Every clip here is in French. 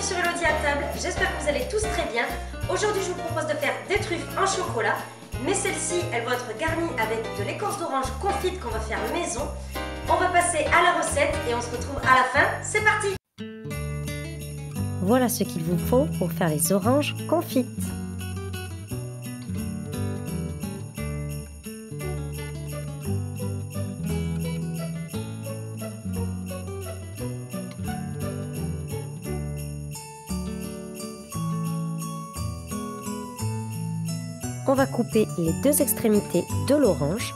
Bienvenue sur Elodie à table, j'espère que vous allez tous très bien. Aujourd'hui je vous propose de faire des truffes en chocolat, mais celles-ci elles vont être garnies avec de l'écorce d'orange confite qu'on va faire maison. On va passer à la recette et on se retrouve à la fin, c'est parti! Voilà ce qu'il vous faut pour faire les oranges confites. On va couper les deux extrémités de l'orange.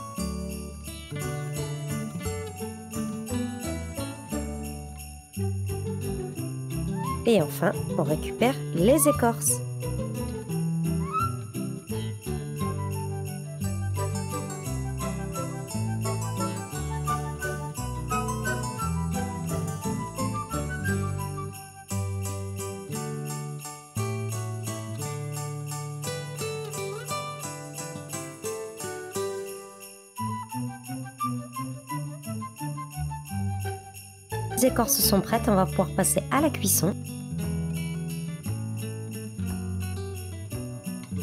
Et enfin, on récupère les écorces. Les écorces sont prêtes, on va pouvoir passer à la cuisson.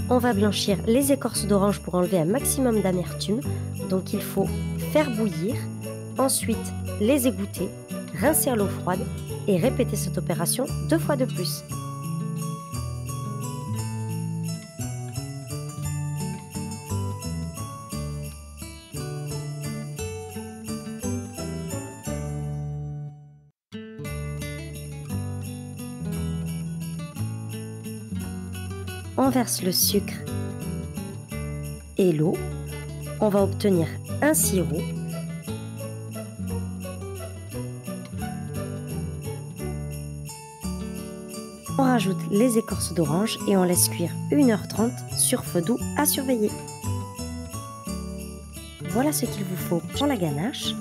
On va blanchir les écorces d'orange pour enlever un maximum d'amertume. Donc il faut faire bouillir, ensuite les égoutter, rincer à l'eau froide et répéter cette opération deux fois de plus. On verse le sucre et l'eau. On va obtenir un sirop. On rajoute les écorces d'orange et on laisse cuire 1h30 sur feu doux à surveiller. Voilà ce qu'il vous faut pour la ganache.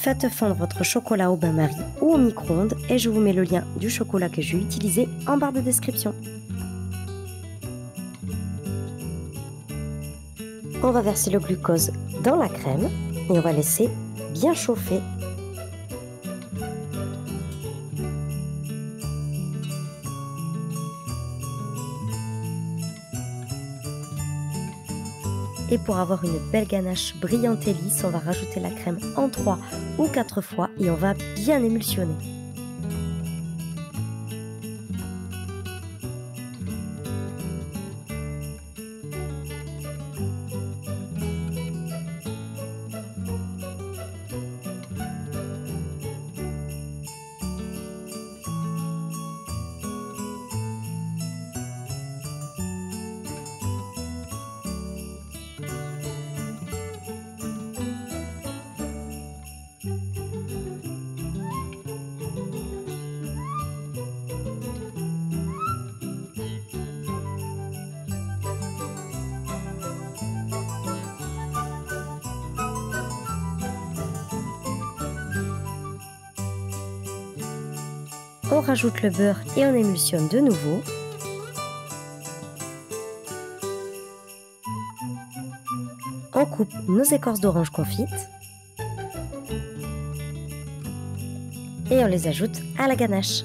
Faites fondre votre chocolat au bain-marie ou au micro-ondes et je vous mets le lien du chocolat que j'ai utilisé en barre de description. On va verser le glucose dans la crème et on va laisser bien chauffer. Et pour avoir une belle ganache brillante et lisse, on va rajouter la crème en 3 ou 4 fois et on va bien émulsionner. On rajoute le beurre et on émulsionne de nouveau. On coupe nos écorces d'orange confites. Et on les ajoute à la ganache.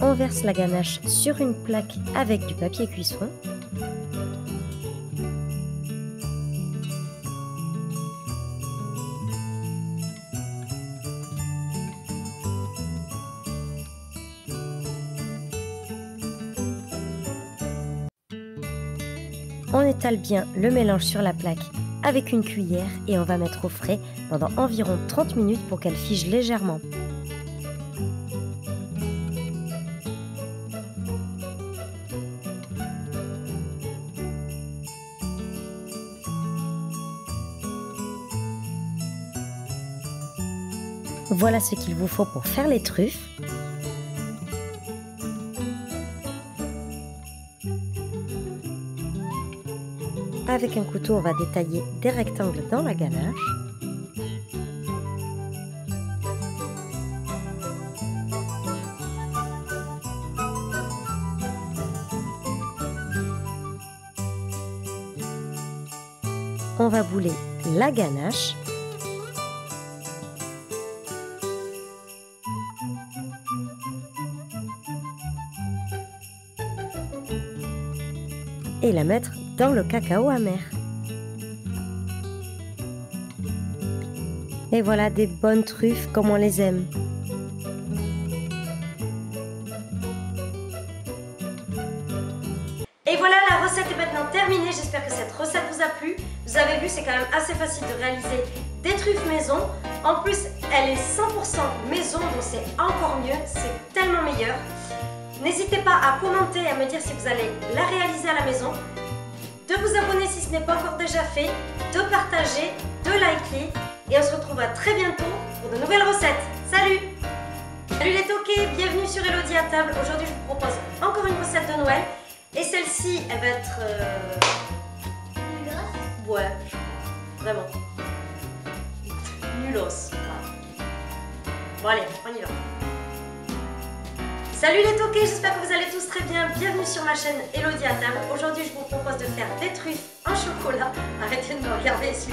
On verse la ganache sur une plaque avec du papier cuisson. On étale bien le mélange sur la plaque avec une cuillère et on va mettre au frais pendant environ 30 minutes pour qu'elle fige légèrement. Voilà ce qu'il vous faut pour faire les truffes. Avec un couteau, on va détailler des rectangles dans la ganache. On va bouler la ganache. Et la mettre dans le cacao amer. Et voilà des bonnes truffes comme on les aime. Et voilà, la recette est maintenant terminée. J'espère que cette recette vous a plu. Vous avez vu, c'est quand même assez facile de réaliser des truffes maison. En plus, elle est 100% maison, donc c'est encore mieux, c'est tellement meilleur. N'hésitez pas à commenter et à me dire si vous allez la réaliser à la maison, de vous abonner si ce n'est pas encore déjà fait, de partager, de liker, et on se retrouve à très bientôt pour de nouvelles recettes. Salut! Salut les toqués, bienvenue sur Elodie à table. Aujourd'hui, je vous propose encore une recette de Noël, et celle-ci, elle va être... Nulos? Ouais, vraiment. Nulos. Bon allez, on y va. Salut les toqués, j'espère que vous allez tous très bien, bienvenue sur ma chaîne Elodie à table. Aujourd'hui je vous propose de faire des truffes en chocolat. Arrêtez de me regarder ici.